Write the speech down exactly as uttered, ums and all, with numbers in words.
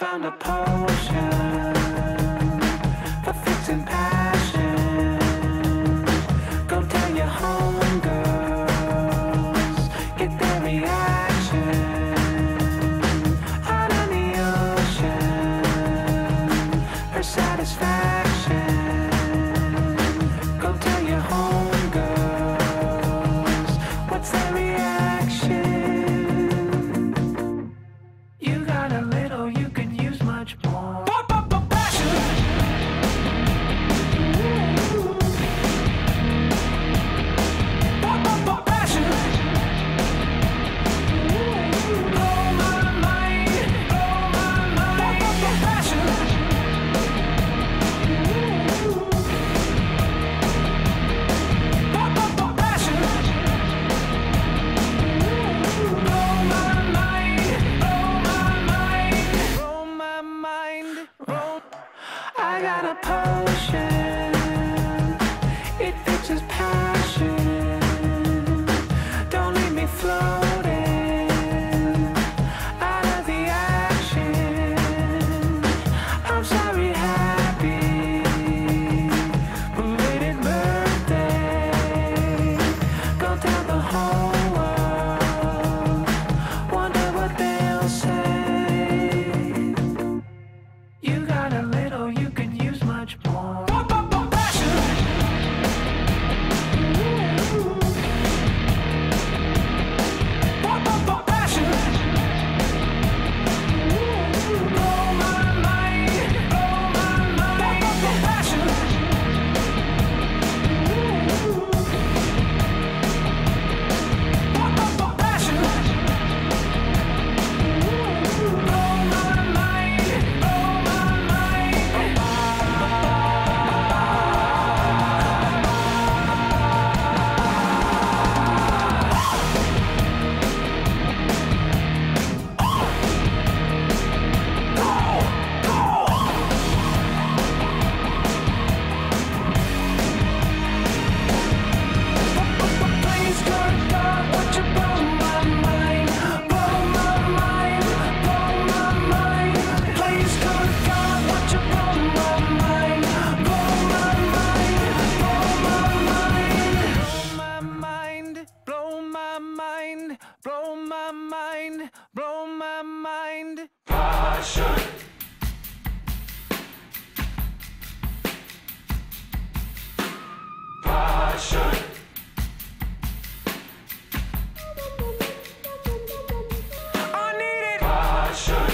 found a potion for fixing passion. Go tell your homegirls, get their reaction. Out on the ocean, her satisfaction. Go tell your homegirls, what's their reaction? I got a potion, it fixes passion. Don't leave me floating out of the action. I'm sorry, happy belated birthday. Go tell the whole world, wonder what they'll say. You got a little, you can use much more. Blow my mind, blow my mind. Passion. Passion. I need it. Passion.